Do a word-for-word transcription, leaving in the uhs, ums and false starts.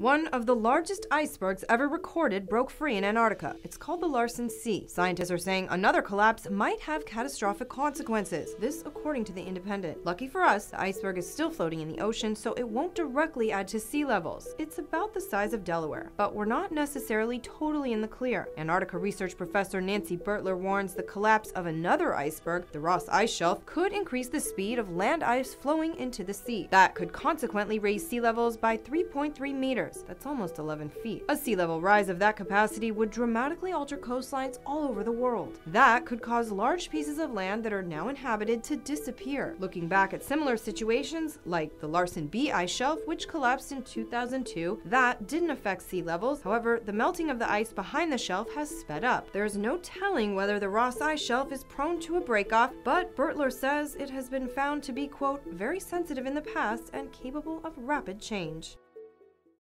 One of the largest icebergs ever recorded broke free in Antarctica. It's called the Larsen C. Scientists are saying another collapse might have catastrophic consequences, this according to The Independent. Lucky for us, the iceberg is still floating in the ocean, so it won't directly add to sea levels. It's about the size of Delaware, but we're not necessarily totally in the clear. Antarctica research professor Nancy Bertler warns the collapse of another iceberg, the Ross Ice Shelf, could increase the speed of land ice flowing into the sea. That could consequently raise sea levels by three point three meters. That's almost eleven feet. A sea level rise of that capacity would dramatically alter coastlines all over the world. That could cause large pieces of land that are now inhabited to disappear. Looking back at similar situations, like the Larsen B Ice Shelf, which collapsed in two thousand two, that didn't affect sea levels. However, the melting of the ice behind the shelf has sped up. There's no telling whether the Ross Ice Shelf is prone to a breakoff, but Bertler says it has been found to be, quote, very sensitive in the past and capable of rapid change.